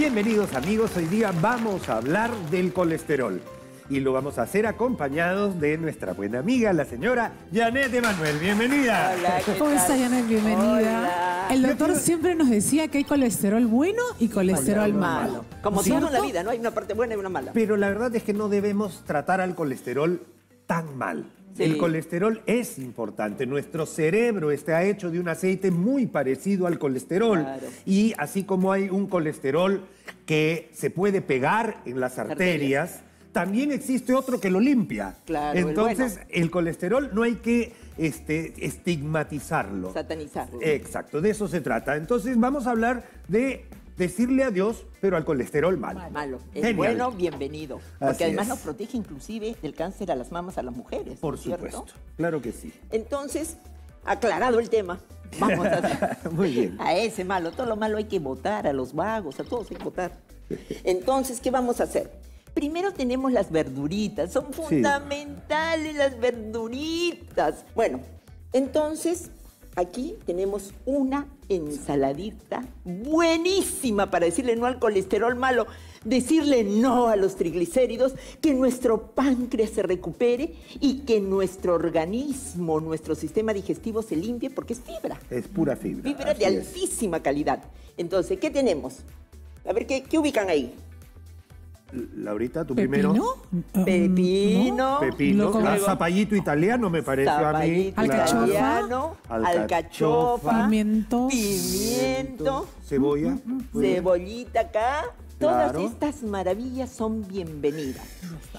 Bienvenidos amigos, hoy día vamos a hablar del colesterol. Y lo vamos a hacer acompañados de nuestra buena amiga, la señora Jeanette Enmanuel. ¡Bienvenida! Hola, ¿cómo estás, Jeanette? Bienvenida. Hola. El doctor siempre nos decía que hay colesterol bueno y colesterol malo. Como todo en la vida, ¿no? Hay una parte buena y una mala. Pero la verdad es que no debemos tratar al colesterol tan mal. Sí. El colesterol es importante. Nuestro cerebro está hecho de un aceite muy parecido al colesterol. Claro. Y así como hay un colesterol que se puede pegar en las arterias, también existe otro que lo limpia. Claro, entonces, el colesterol no hay que estigmatizarlo. Satanizarlo. Exacto, de eso se trata. Entonces, vamos a hablar de decirle adiós, pero al colesterol malo. Es bueno, bienvenido. Porque así además nos protege inclusive del cáncer a las mamas, a las mujeres. Por supuesto, claro que sí. Entonces, aclarado el tema, vamos a, muy bien. A ese malo. Todo lo malo hay que votar, a los vagos, a todos hay que votar. Entonces, ¿qué vamos a hacer? Primero tenemos las verduritas, son fundamentales las verduritas. Bueno, entonces aquí tenemos una ensaladita buenísima para decirle no al colesterol malo, decirle no a los triglicéridos, que nuestro páncreas se recupere y que nuestro organismo, nuestro sistema digestivo se limpie porque es fibra. Es pura fibra. Fibra de altísima calidad. Entonces, ¿qué tenemos? A ver, ¿qué ubican ahí? Laurita, tú primero. Pepino. Zapallito italiano me parece a mí. Alcachofa. Italiano, alcachofa. Pimiento. Cebolla. Cebollita acá. Todas estas maravillas son bienvenidas.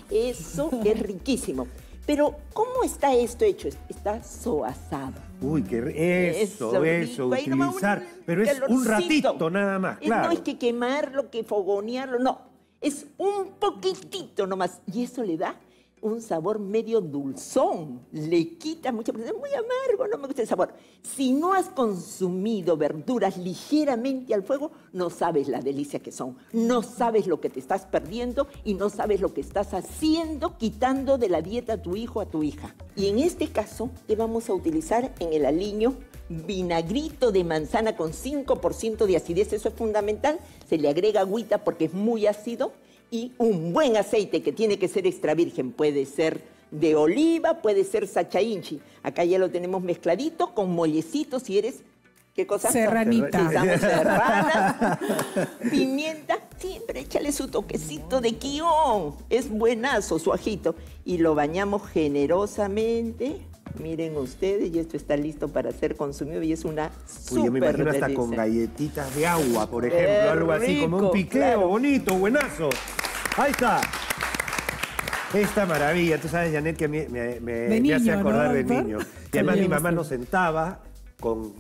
Eso es riquísimo. Pero, ¿cómo está esto hecho? Está soasado. Uy, qué eso, utilizar. Pero es un ratito nada más, claro. No es que quemarlo, que fogonearlo, no. Es un poquitito nomás. Y eso le da un sabor medio dulzón. Le quita mucha... Es muy amargo, no me gusta el sabor. Si no has consumido verduras ligeramente al fuego, no sabes la delicia que son. No sabes lo que te estás perdiendo y no sabes lo que estás haciendo, quitando de la dieta a tu hijo o a tu hija. Y en este caso, ¿qué vamos a utilizar en el aliño? Vinagrito de manzana con 5% de acidez, eso es fundamental. Se le agrega agüita porque es muy ácido y un buen aceite que tiene que ser extra virgen. Puede ser de oliva, puede ser sachainchi. Acá ya lo tenemos mezcladito con mollecito si eres... ¿Qué cosa? Serranita. Estamos serranas. Pimienta, siempre échale su toquecito de kion. Es buenazo su ajito. Y lo bañamos generosamente... Miren ustedes, y esto está listo para ser consumido y es una súper... Yo me imagino hasta delicia. Con galletitas de agua, por ejemplo, algo así, rico, como un piqueo bonito, buenazo. Ahí está. Esta maravilla. Tú sabes, Jeanette, que me hace acordar de niño. Y además mi mamá nos sentaba con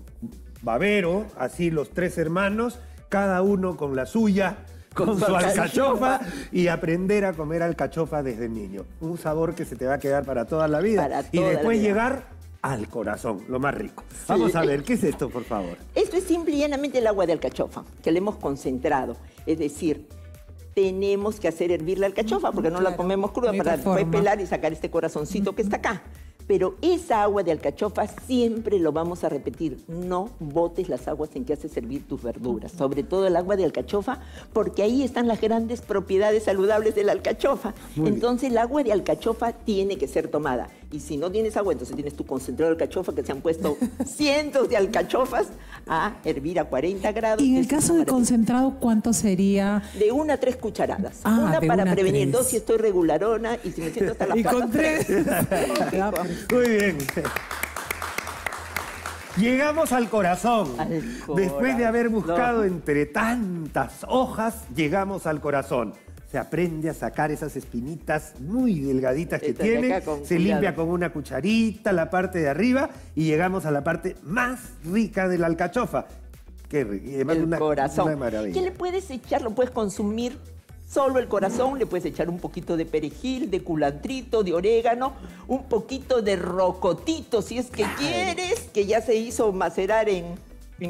babero, así los tres hermanos, cada uno con la suya, con su alcachofa y aprender a comer alcachofa desde niño. Un sabor que se te va a quedar para toda la vida. Para toda y después la vida. Llegar al corazón, lo más rico. Sí. Vamos a ver, ¿qué es esto, por favor? Esto es simple y llanamente el agua de alcachofa, que le hemos concentrado. Es decir, tenemos que hacer hervir la alcachofa, porque no la comemos cruda, para después pelar y sacar este corazoncito que está acá. Pero esa agua de alcachofa siempre lo vamos a repetir. No botes las aguas en que haces servir tus verduras, sobre todo el agua de alcachofa, porque ahí están las grandes propiedades saludables de la alcachofa. Entonces, el agua de alcachofa tiene que ser tomada. Y si no tienes agua, entonces tienes tu concentrado de alcachofa, que se han puesto cientos de alcachofas a hervir a 40 grados. Y en el caso de concentrado, ¿cuánto sería? De 1 a 3 cucharadas. Ah, una para prevenir, 3. 2 si estoy regularona y si me siento hasta la patas. Y con 3. Muy bien. Llegamos al corazón. Después de haber buscado entre tantas hojas, llegamos al corazón. Se aprende a sacar esas espinitas muy delgaditas que tiene. Se limpia con una cucharita la parte de arriba y llegamos a la parte más rica de la alcachofa. Qué rico. Y además el corazón. Una maravilla. ¿Qué le puedes echar? Lo puedes consumir solo el corazón, le puedes echar un poquito de perejil, de culantrito, de orégano, un poquito de rocotito, si es que quieres, que ya se hizo macerar en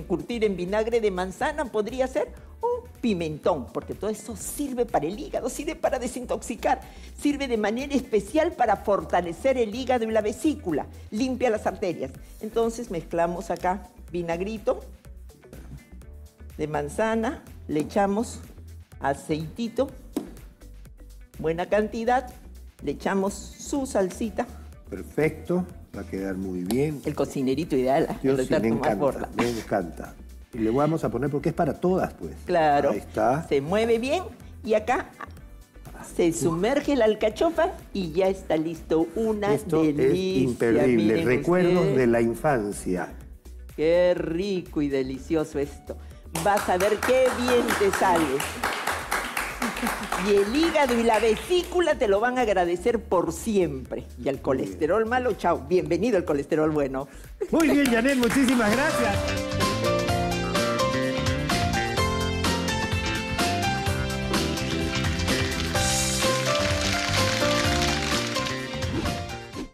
curtir en vinagre de manzana, podría ser un pimentón, porque todo eso sirve para el hígado, sirve para desintoxicar, sirve de manera especial para fortalecer el hígado y la vesícula, limpia las arterias. Entonces mezclamos acá vinagrito de manzana, le echamos aceitito, buena cantidad, le echamos su salsita. Perfecto, va a quedar muy bien. El cocinerito ideal. Dios, sí, me encanta. Y le vamos a poner, porque es para todas, pues. Claro. Ahí está. Se mueve bien y acá se sumerge la alcachofa y ya está listo. Esto delicia. Es imperdible. Miren, recuerdos de la infancia. Qué rico y delicioso esto. Vas a ver qué bien te sale. Y el hígado y la vesícula te lo van a agradecer por siempre. Y al colesterol malo, chao. Bienvenido al colesterol bueno. Muy bien, Jeanette, muchísimas gracias.